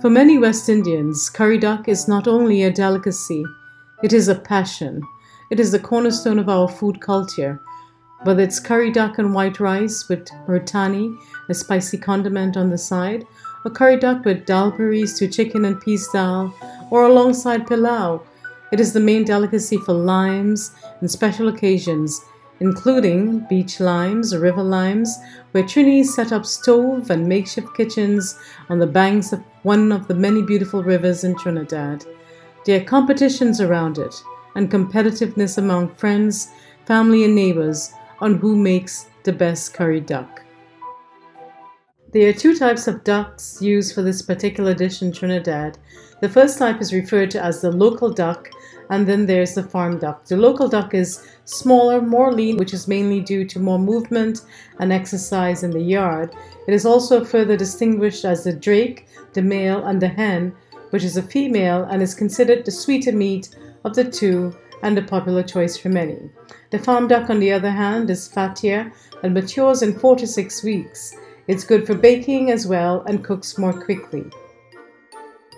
For many West Indians, curry duck is not only a delicacy, it is a passion. It is the cornerstone of our food culture. Whether it's curry duck and white rice with murtani, a spicy condiment on the side, or curry duck with dal paris to chicken and peas dal, or alongside pilau, it is the main delicacy for limes and special occasions, including beach limes, river limes, where Trinis set up stove and makeshift kitchens on the banks of one of the many beautiful rivers in Trinidad. There are competitions around it, and competitiveness among friends, family and neighbors on who makes the best curry duck. There are two types of ducks used for this particular dish in Trinidad. The first type is referred to as the local duck, and then there's the farm duck. The local duck is smaller, more lean, which is mainly due to more movement and exercise in the yard. It is also further distinguished as the drake, the male, and the hen, which is a female and is considered the sweeter meat of the two and a popular choice for many. The farm duck, on the other hand, is fattier and matures in 4 to 6 weeks. It's good for baking as well and cooks more quickly.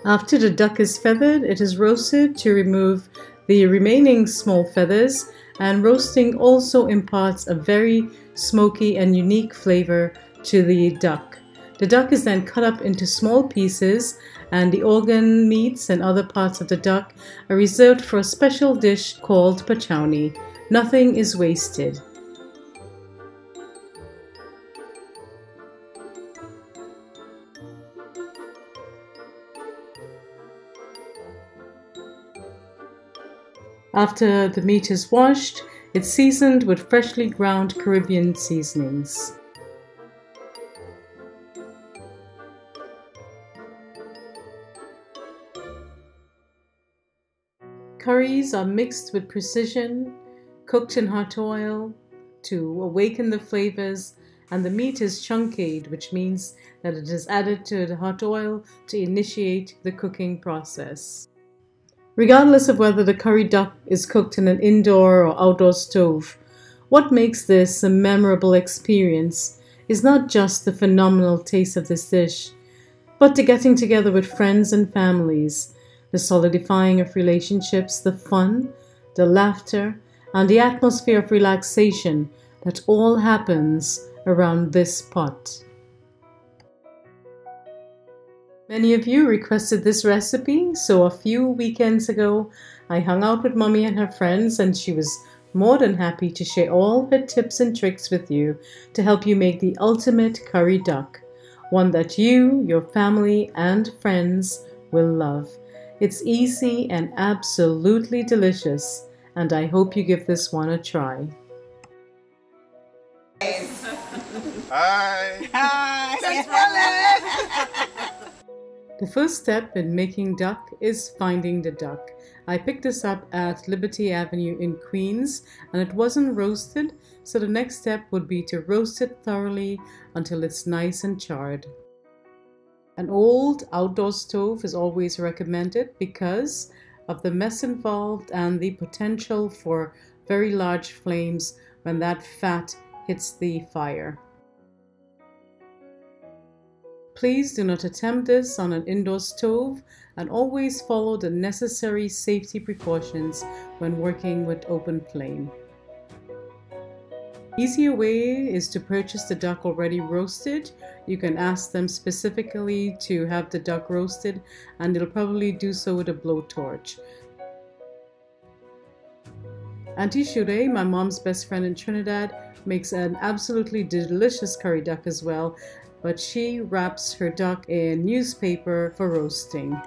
After the duck is feathered, it is roasted to remove the remaining small feathers, and roasting also imparts a very smoky and unique flavor to the duck. The duck is then cut up into small pieces, and the organ, meats and other parts of the duck are reserved for a special dish called pachauni. Nothing is wasted. After the meat is washed, it's seasoned with freshly ground Caribbean seasonings. Curries are mixed with precision, cooked in hot oil to awaken the flavors, and the meat is chunked, which means that it is added to the hot oil to initiate the cooking process. Regardless of whether the curry duck is cooked in an indoor or outdoor stove, what makes this a memorable experience is not just the phenomenal taste of this dish, but the getting together with friends and families, the solidifying of relationships, the fun, the laughter, and the atmosphere of relaxation that all happens around this pot. Many of you requested this recipe, so a few weekends ago I hung out with Mummy and her friends, and she was more than happy to share all her tips and tricks with you to help you make the ultimate curry duck, one that you, your family and friends will love. It's easy and absolutely delicious, and I hope you give this one a try. Hi! Hi! Thanks for listening. The first step in making duck is finding the duck. I picked this up at Liberty Avenue in Queens, and it wasn't roasted, so the next step would be to roast it thoroughly until it's nice and charred. An old outdoor stove is always recommended because of the mess involved and the potential for very large flames when that fat hits the fire. Please do not attempt this on an indoor stove, and always follow the necessary safety precautions when working with open flame. Easier way is to purchase the duck already roasted. You can ask them specifically to have the duck roasted, and they'll probably do so with a blowtorch. Auntie Shure, my mom's best friend in Trinidad, makes an absolutely delicious curry duck as well, but she wraps her duck in newspaper for roasting.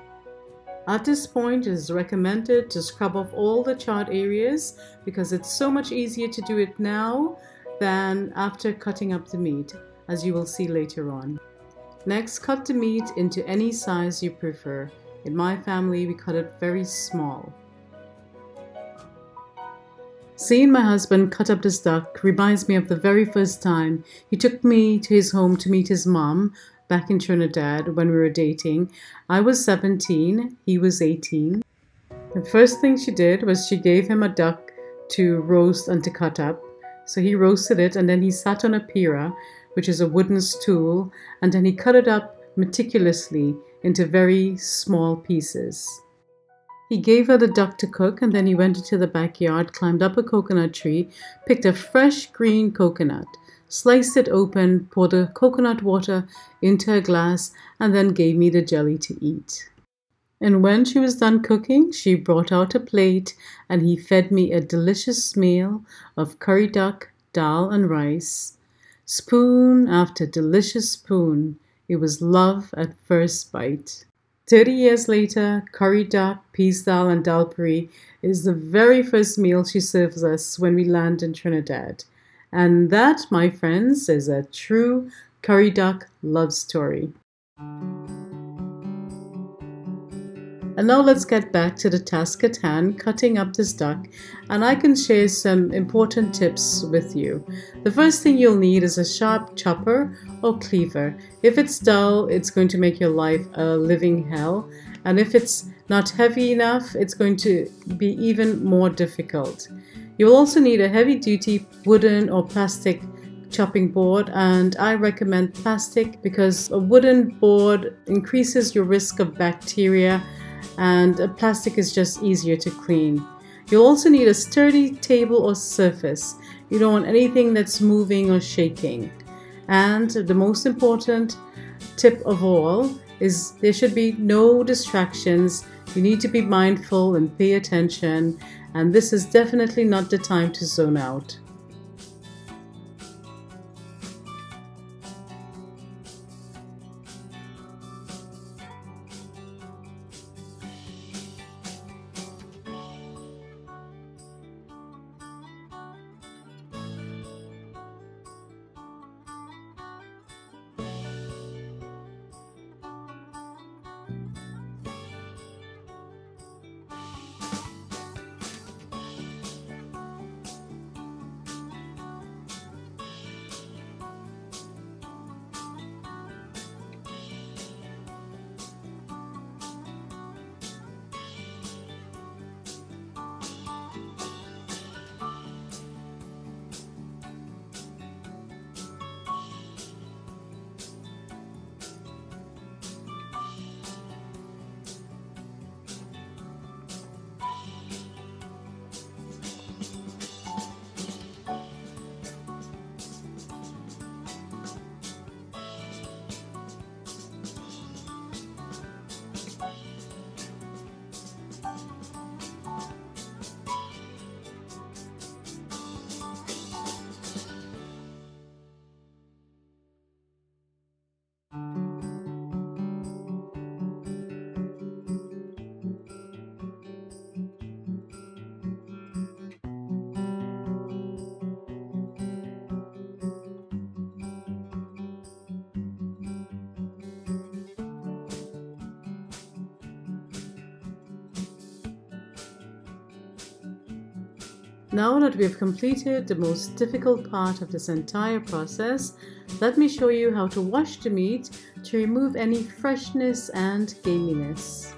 At this point, it is recommended to scrub off all the charred areas because it's so much easier to do it now than after cutting up the meat, as you will see later on. Next, cut the meat into any size you prefer. In my family, we cut it very small. Seeing my husband cut up this duck reminds me of the very first time he took me to his home to meet his mom back in Trinidad when we were dating. I was 17, he was 18. The first thing she did was she gave him a duck to roast and to cut up. So he roasted it, and then he sat on a pira, which is a wooden stool, and then he cut it up meticulously into very small pieces. He gave her the duck to cook, and then he went into the backyard, climbed up a coconut tree, picked a fresh green coconut, sliced it open, poured the coconut water into a glass, and then gave me the jelly to eat. And when she was done cooking, she brought out a plate, and he fed me a delicious meal of curry duck, dal, and rice. Spoon after delicious spoon, it was love at first bite. 30 years later, curry duck, peas dal, and dal puri is the very first meal she serves us when we land in Trinidad. And that, my friends, is a true curry duck love story. And now let's get back to the task at hand, cutting up this duck, and I can share some important tips with you. The first thing you'll need is a sharp chopper or cleaver. If it's dull, it's going to make your life a living hell, and if it's not heavy enough, it's going to be even more difficult. You'll also need a heavy-duty wooden or plastic chopping board, and I recommend plastic because a wooden board increases your risk of bacteria, and plastic is just easier to clean. You'll also need a sturdy table or surface. You don't want anything that's moving or shaking. And the most important tip of all is there should be no distractions. You need to be mindful and pay attention, and this is definitely not the time to zone out. Now that we have completed the most difficult part of this entire process, let me show you how to wash the meat to remove any freshness and gaminess.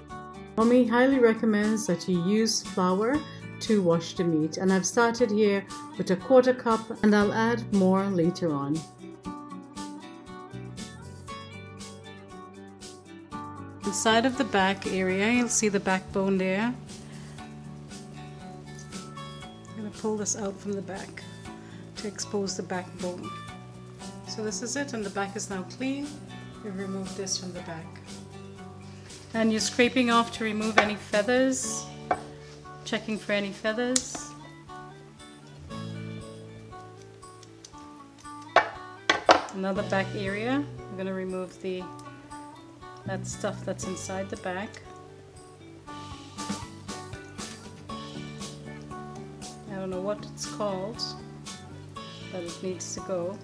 Mummy highly recommends that you use flour to wash the meat, and I've started here with a 1/4 cup, and I'll add more later on. Inside of the back area, you'll see the backbone there. Pull this out from the back to expose the backbone. So this is it, and the back is now clean. We've removed this from the back. And you're scraping off to remove any feathers, checking for any feathers. Another back area, I'm going to remove that stuff that's inside the back. I don't know what it's called, but it needs to go.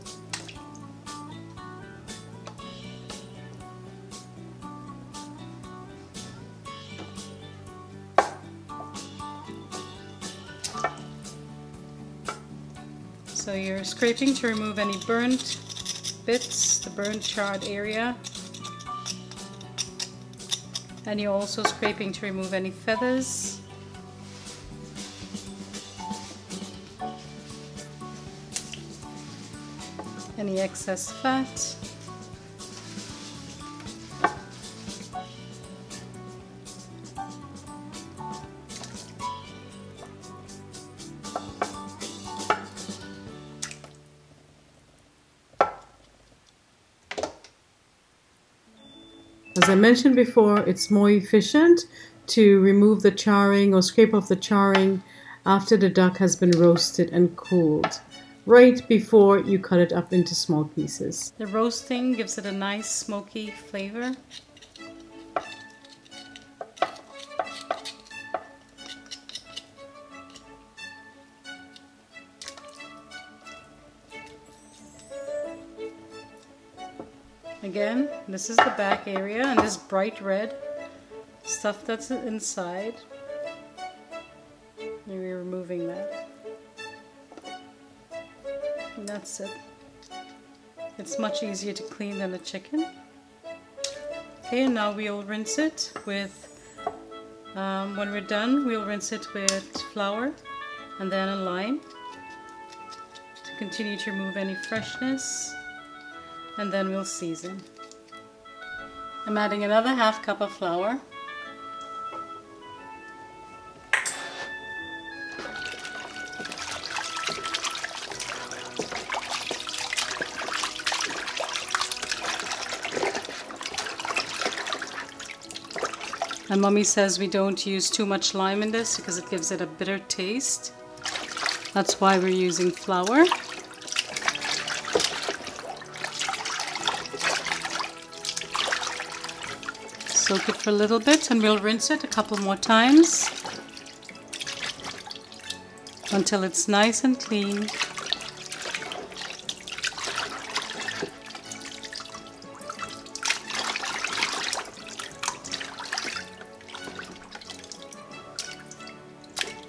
So you're scraping to remove any burnt bits, the burnt charred area. And you're also scraping to remove any feathers. Any excess fat, as I mentioned before, it's more efficient to remove the charring or scrape off the charring after the duck has been roasted and cooled, right before you cut it up into small pieces. The roasting gives it a nice smoky flavor. Again, this is the back area and this bright red stuff that's inside. And we're removing that. And that's it. It's much easier to clean than a chicken. Okay, and now we'll rinse it with, when we're done, we'll rinse it with flour and then a lime to continue to remove any freshness. And then we'll season. I'm adding another half cup of flour. And Mummy says we don't use too much lime in this because it gives it a bitter taste. That's why we're using flour. Soak it for a little bit and we'll rinse it a couple more times until it's nice and clean.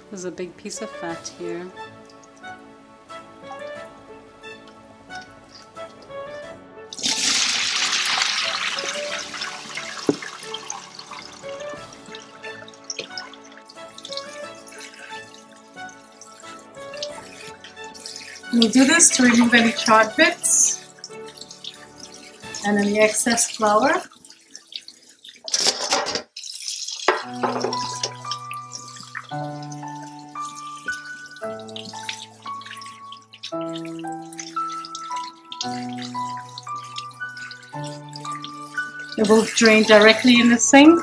There's a big piece of fat here. We'll do this to remove any charred bits and any excess flour. It will drain directly in the sink.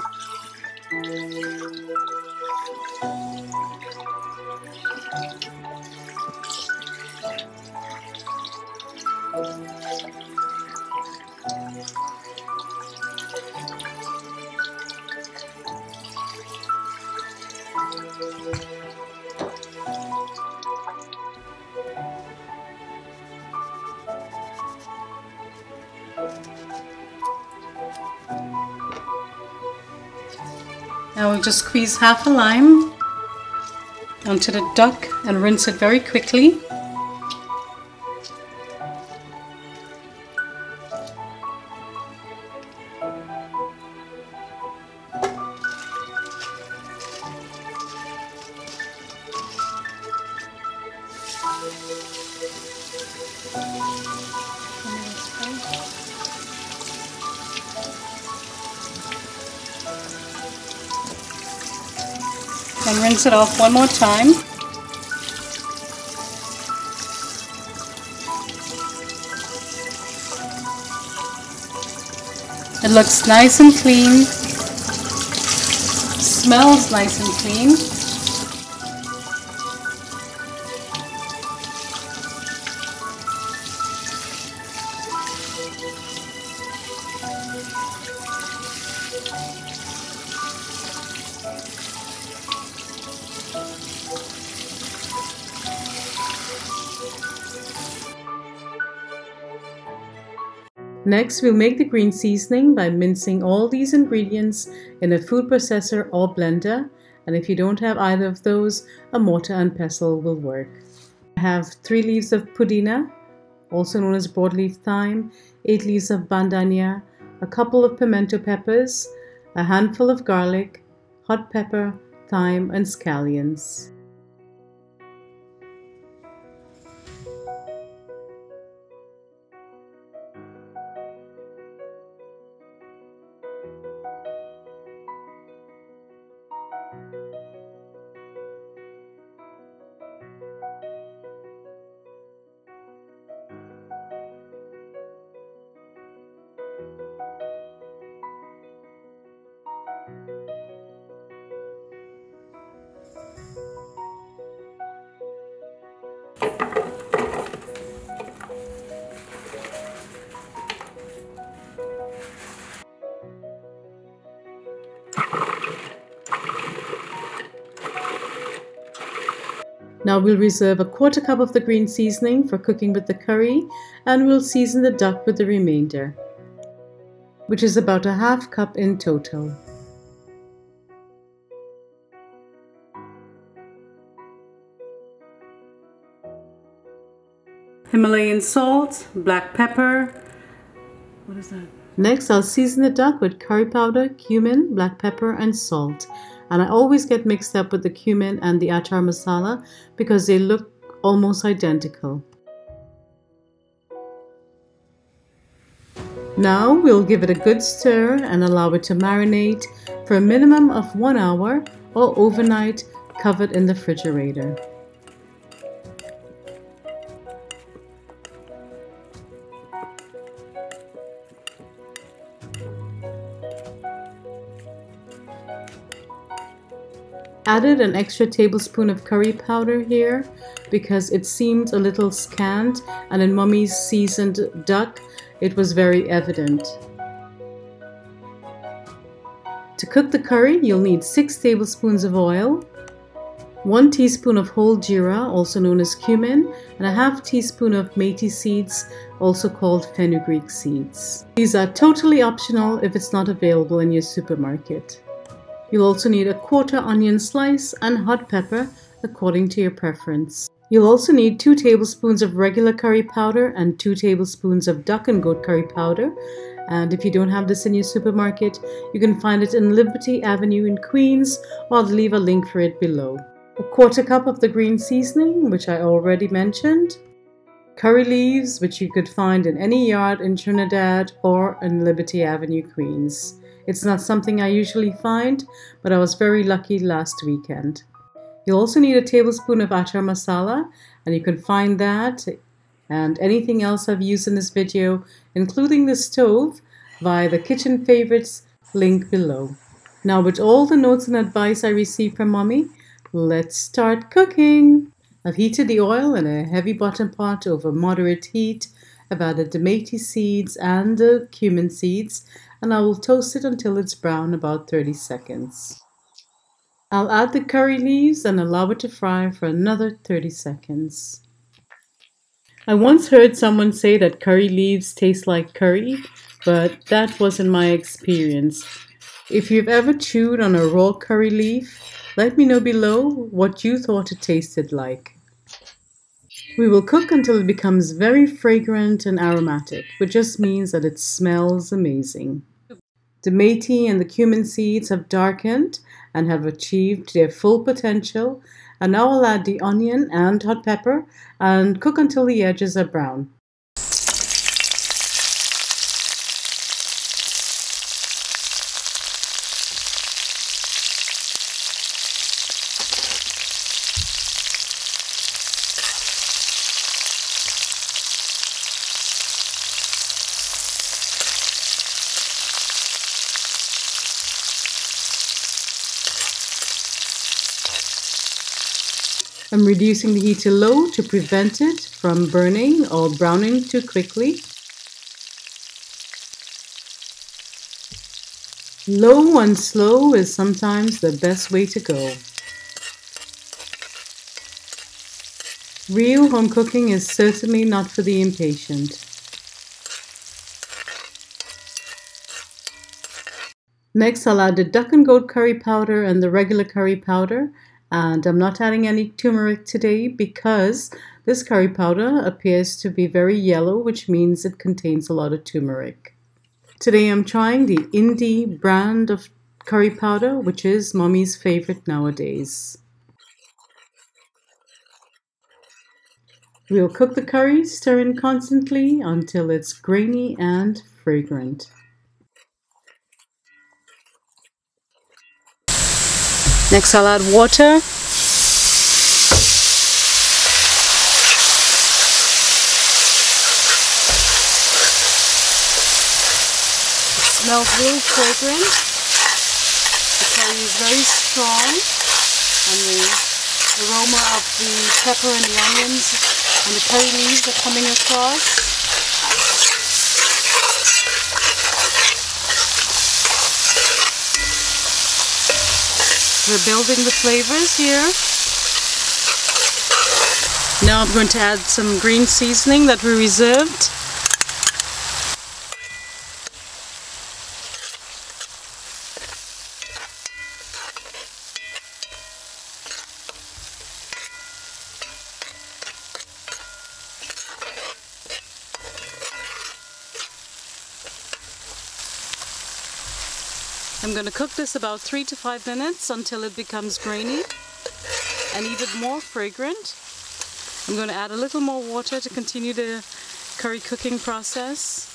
Now we'll just squeeze half a lime onto the duck and rinse it very quickly. And rinse it off one more time. It looks nice and clean. Smells nice and clean. Next, we'll make the green seasoning by mincing all these ingredients in a food processor or blender, and if you don't have either of those, a mortar and pestle will work. I have 3 leaves of pudina, also known as broadleaf thyme, 8 leaves of bandania, a couple of pimento peppers, a handful of garlic, hot pepper, thyme, and scallions. Now we'll reserve a quarter cup of the green seasoning for cooking with the curry, and we'll season the duck with the remainder, which is about a half cup in total. Himalayan salt, black pepper. What is that? Next, I'll season the duck with curry powder, cumin, black pepper, and salt. And I always get mixed up with the cumin and the achar masala because they look almost identical. Now we'll give it a good stir and allow it to marinate for a minimum of 1 hour or overnight, covered in the refrigerator. Added an extra tablespoon of curry powder here because it seemed a little scant, and in Mummy's seasoned duck it was very evident. To cook the curry you'll need 6 tablespoons of oil, 1 teaspoon of whole jeera, also known as cumin, and a half teaspoon of methi seeds, also called fenugreek seeds. These are totally optional if it's not available in your supermarket. You'll also need a quarter onion slice and hot pepper according to your preference. You'll also need 2 tablespoons of regular curry powder and 2 tablespoons of duck and goat curry powder. And if you don't have this in your supermarket, you can find it in Liberty Avenue in Queens, or I'll leave a link for it below. A quarter cup of the green seasoning, which I already mentioned. Curry leaves, which you could find in any yard in Trinidad or in Liberty Avenue, Queens. It's not something I usually find, but I was very lucky last weekend. You'll also need a tablespoon of achar masala, and you can find that and anything else I've used in this video, including the stove, via the Kitchen Favorites link below. Now, with all the notes and advice I received from Mummy, let's start cooking! I've heated the oil in a heavy bottom pot over moderate heat. I've added the methi seeds and the cumin seeds, and I will toast it until it's brown, about 30 seconds. I'll add the curry leaves and allow it to fry for another 30 seconds. I once heard someone say that curry leaves taste like curry, but that wasn't my experience. If you've ever chewed on a raw curry leaf, let me know below what you thought it tasted like. We will cook until it becomes very fragrant and aromatic, which just means that it smells amazing. The methi and the cumin seeds have darkened and have achieved their full potential, and now I'll add the onion and hot pepper and cook until the edges are brown. I'm reducing the heat to low to prevent it from burning or browning too quickly. Low and slow is sometimes the best way to go. Real home cooking is certainly not for the impatient. Next, I'll add the duck and goat curry powder and the regular curry powder. And I'm not adding any turmeric today because this curry powder appears to be very yellow, which means it contains a lot of turmeric. Today I'm trying the Indie brand of curry powder, which is Mummy's favorite nowadays. We'll cook the curry, stirring constantly until it's grainy and fragrant. Next, I'll add water. It smells really fragrant. The curry is very strong, and the aroma of the pepper and the onions and the curry leaves are coming across. We're building the flavors here. Now I'm going to add some green seasoning that we reserved. I'm going to cook this about 3 to 5 minutes until it becomes grainy and even more fragrant. I'm going to add a little more water to continue the curry cooking process.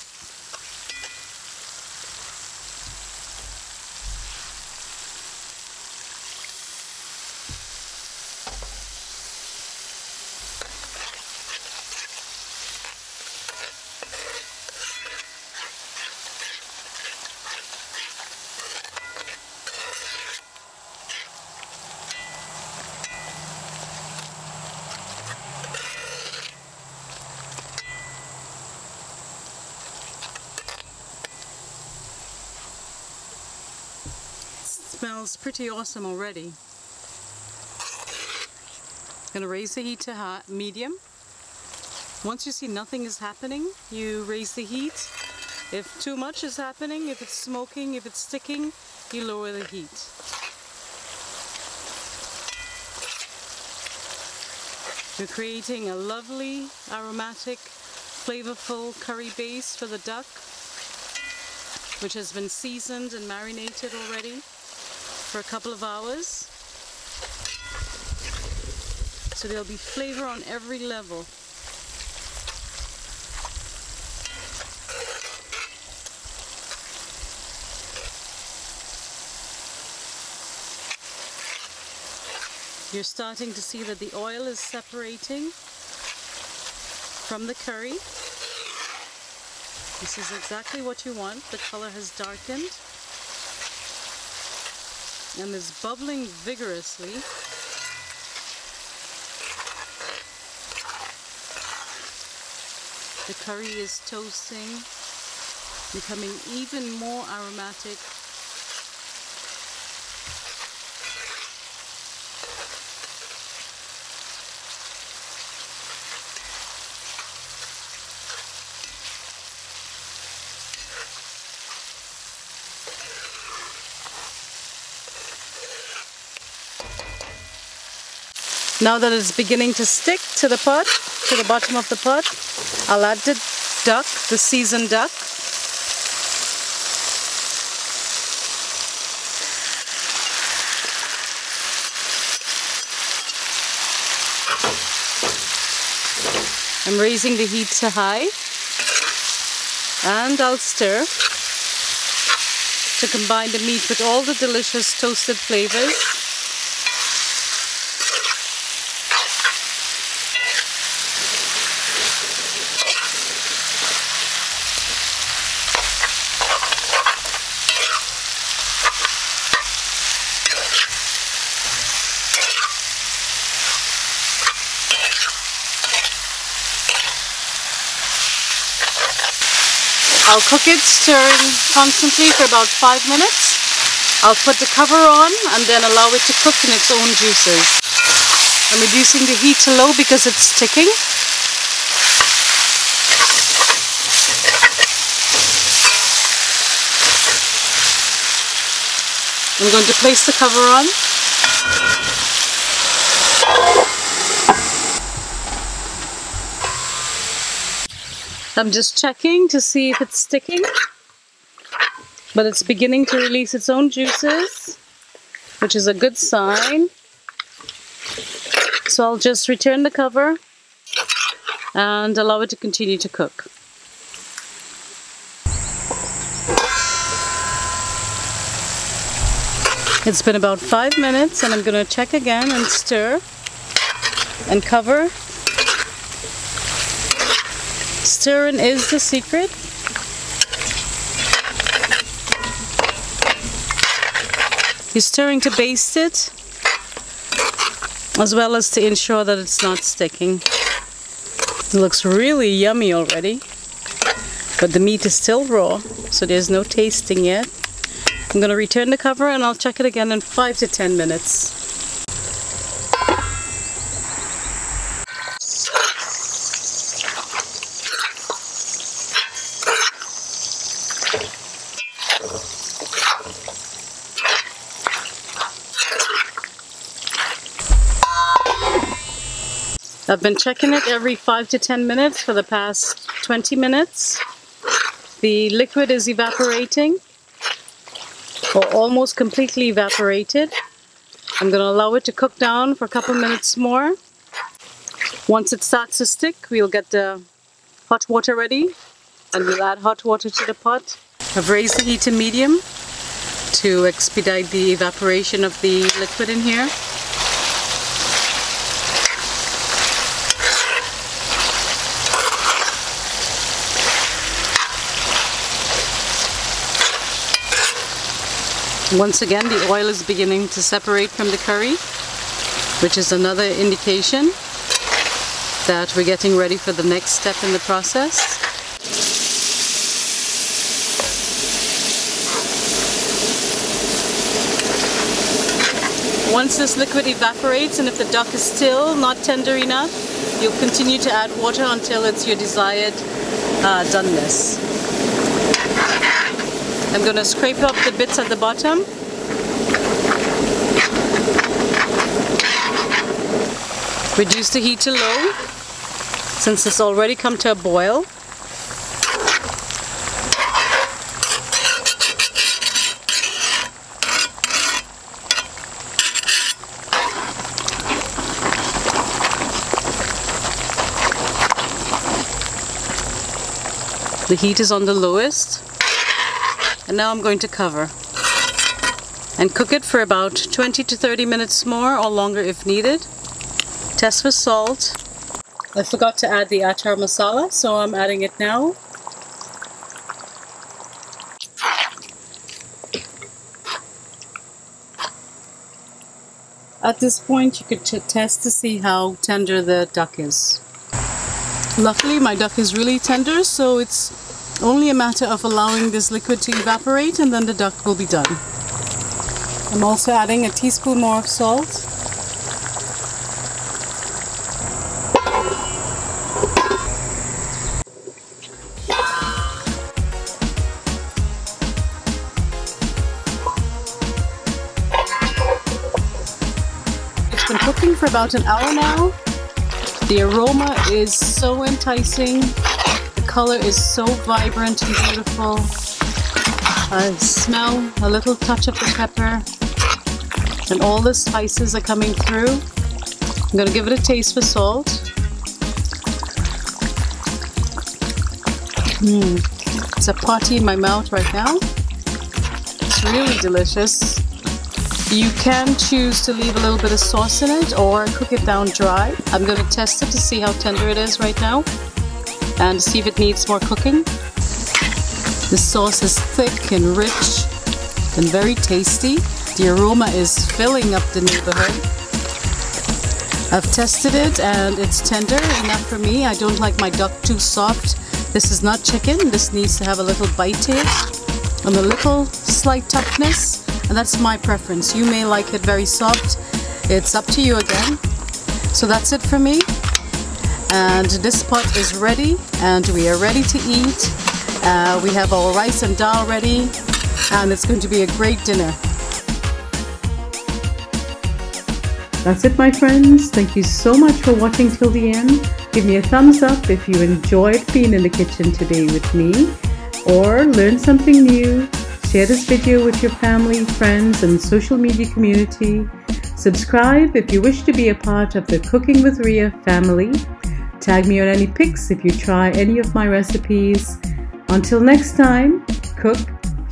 Smells pretty awesome already. I'm going to raise the heat to medium. Once you see nothing is happening, you raise the heat. If too much is happening, if it's smoking, if it's sticking, you lower the heat. You're creating a lovely, aromatic, flavorful curry base for the duck, which has been seasoned and marinated already for a couple of hours, so there'll be flavor on every level. You're starting to see that the oil is separating from the curry. This is exactly what you want. The color has darkened and is bubbling vigorously. The curry is toasting, becoming even more aromatic. Now that it's beginning to stick to the pot, to the bottom of the pot, I'll add the duck, the seasoned duck. I'm raising the heat to high, and I'll stir to combine the meat with all the delicious toasted flavors. I'll cook it, stirring constantly for about 5 minutes. I'll put the cover on and then allow it to cook in its own juices. I'm reducing the heat to low because it's sticking. I'm going to place the cover on. I'm just checking to see if it's sticking, but it's beginning to release its own juices, which is a good sign. So I'll just return the cover and allow it to continue to cook. It's been about 5 minutes, and I'm going to check again and stir and cover. Stirring is the secret. You're stirring to baste it, as well as to ensure that it's not sticking. It looks really yummy already, but the meat is still raw, so there's no tasting yet. I'm going to return the cover and I'll check it again in 5 to 10 minutes. I've been checking it every 5 to 10 minutes for the past 20 minutes. The liquid is evaporating, or almost completely evaporated. I'm going to allow it to cook down for a couple minutes more. Once it starts to stick, we'll get the hot water ready and we'll add hot water to the pot. I've raised the heat to medium to expedite the evaporation of the liquid in here. Once again, the oil is beginning to separate from the curry, which is another indication that we're getting ready for the next step in the process. Once this liquid evaporates, and if the duck is still not tender enough, you'll continue to add water until it's your desired doneness. I'm going to scrape up the bits at the bottom. Reduce the heat to low, since it's already come to a boil. The heat is on the lowest. And now I'm going to cover and cook it for about 20 to 30 minutes more, or longer if needed. Test for salt. I forgot to add the achar masala, so I'm adding it now. At this point you could test to see how tender the duck is. Luckily my duck is really tender, so it's only a matter of allowing this liquid to evaporate and then the duck will be done. I'm also adding a teaspoon more of salt. It's been cooking for about an hour now. The aroma is so enticing. The color is so vibrant and beautiful. I smell a little touch of the pepper and all the spices are coming through. I'm going to give it a taste for salt. It's a party in my mouth right now. It's really delicious. You can choose to leave a little bit of sauce in it or cook it down dry. I'm going to test it to see how tender it is right now and see if it needs more cooking. The sauce is thick and rich and very tasty. The aroma is filling up the neighborhood. I've tested it and it's tender enough for me. I don't like my duck too soft. This is not chicken. This needs to have a little bite to it and a little slight toughness, and that's my preference. You may like it very soft. It's up to you again. So that's it for me. And this pot is ready and we are ready to eat. We have our rice and dal ready and it's going to be a great dinner. That's it, my friends. Thank you so much for watching till the end. Give me a thumbs up if you enjoyed being in the kitchen today with me or learned something new. Share this video with your family, friends and social media community. Subscribe if you wish to be a part of the Cooking with Ria family. Tag me on any pics if you try any of my recipes. Until next time, cook,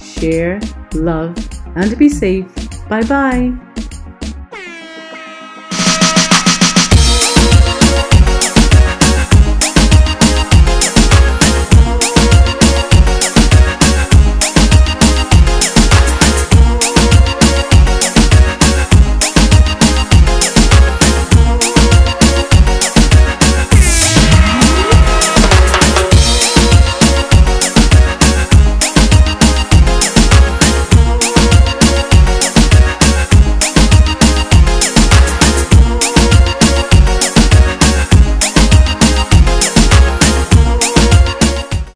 share, love, and be safe. Bye-bye.